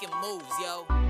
making moves, yo.